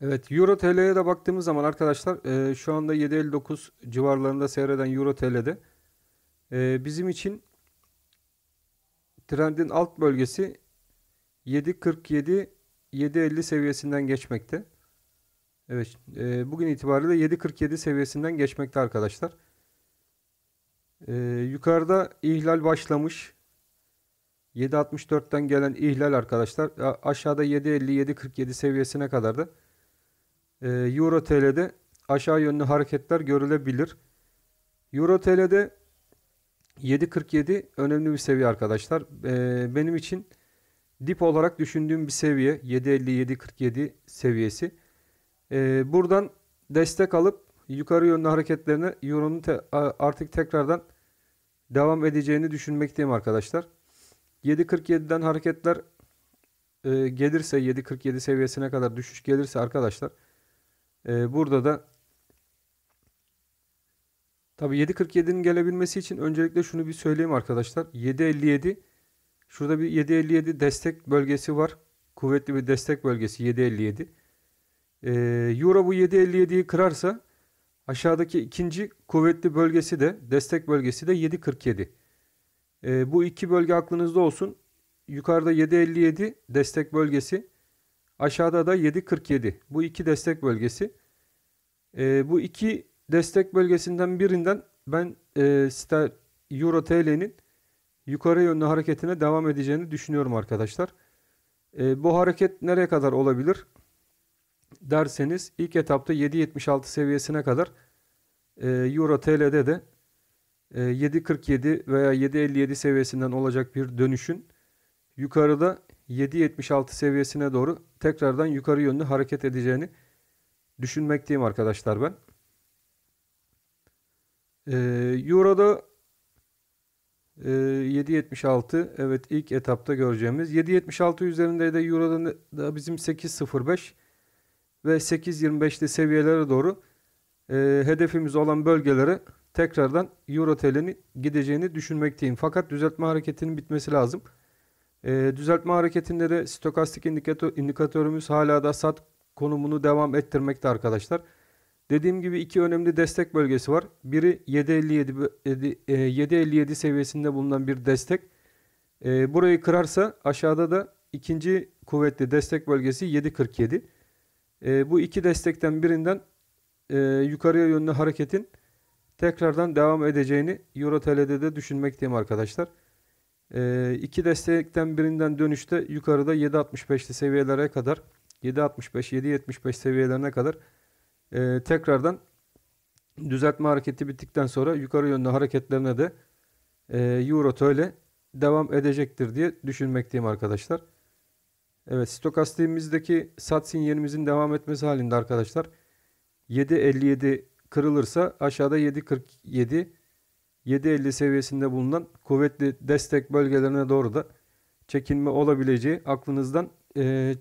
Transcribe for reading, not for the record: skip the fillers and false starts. Evet, EUR/TL'ye de baktığımız zaman arkadaşlar şu anda 7.59 civarlarında seyreden EUR/TL'de bizim için trendin alt bölgesi 7.47-7.50 seviyesinden geçmekte. Evet, bugün itibariyle 7.47 seviyesinden geçmekte arkadaşlar. Yukarıda ihlal başlamış. 7.64'ten gelen ihlal arkadaşlar. Aşağıda 7.50-7.47 seviyesine kadar da EUR/TL'de aşağı yönlü hareketler görülebilir. EUR/TL'de 7.47 önemli bir seviye arkadaşlar. Benim için dip olarak düşündüğüm bir seviye 7.50-7.47 seviyesi. Buradan destek alıp yukarı yönlü hareketlerine EUR'nun artık tekrardan devam edeceğini düşünmekteyim arkadaşlar. 7.47'den hareketler gelirse, 7.47 seviyesine kadar düşüş gelirse arkadaşlar, burada da tabi 7.47'nin gelebilmesi için öncelikle şunu bir söyleyeyim arkadaşlar. 7.57, şurada bir 7.57 destek bölgesi var. Kuvvetli bir destek bölgesi 7.57. Euro bu 7.57'yi kırarsa aşağıdaki ikinci kuvvetli bölgesi de, destek bölgesi de 7.47. Bu iki bölge aklınızda olsun. Yukarıda 7.57 destek bölgesi, aşağıda da 7.47. Bu iki destek bölgesi. Bu iki destek bölgesinden birinden ben EUR/TL'nin yukarı yönlü hareketine devam edeceğini düşünüyorum arkadaşlar. Bu hareket nereye kadar olabilir derseniz, ilk etapta 7.76 seviyesine kadar EUR/TL'de de 7.47 veya 7.57 seviyesinden olacak bir dönüşün yukarıda 7.76 seviyesine doğru tekrardan yukarı yönlü hareket edeceğini düşünmekteyim arkadaşlar ben. Euro'da 7.76, evet, ilk etapta göreceğimiz 7.76 üzerinde de Euro'da da bizim 8.05 ve 8.25'li seviyelere doğru hedefimiz olan bölgelere tekrardan EUR/TL'nin gideceğini düşünmekteyim. Fakat düzeltme hareketinin bitmesi lazım. Düzeltme hareketinde de stokastik indikatörümüz hala da sat konumunu devam ettirmekte arkadaşlar. Dediğim gibi iki önemli destek bölgesi var. Biri 7.57 seviyesinde bulunan bir destek. Burayı kırarsa aşağıda da ikinci kuvvetli destek bölgesi 7.47. Bu iki destekten birinden yukarıya yönlü hareketin tekrardan devam edeceğini EUR/TL'de de düşünmekteyim arkadaşlar. İki destekten birinden dönüşte yukarıda 7.65'li seviyelere kadar, 7.65-7.75 seviyelerine kadar tekrardan düzeltme hareketi bittikten sonra yukarı yönlü hareketlerine de EUR/TL devam edecektir diye düşünmekteyim arkadaşlar. Evet, stokastiğimizdeki sat sinyalimizin devam etmesi halinde arkadaşlar 7.57 kırılırsa aşağıda 7.47-7.50 seviyesinde bulunan kuvvetli destek bölgelerine doğru da çekilme olabileceği aklınızdan çıkıyor.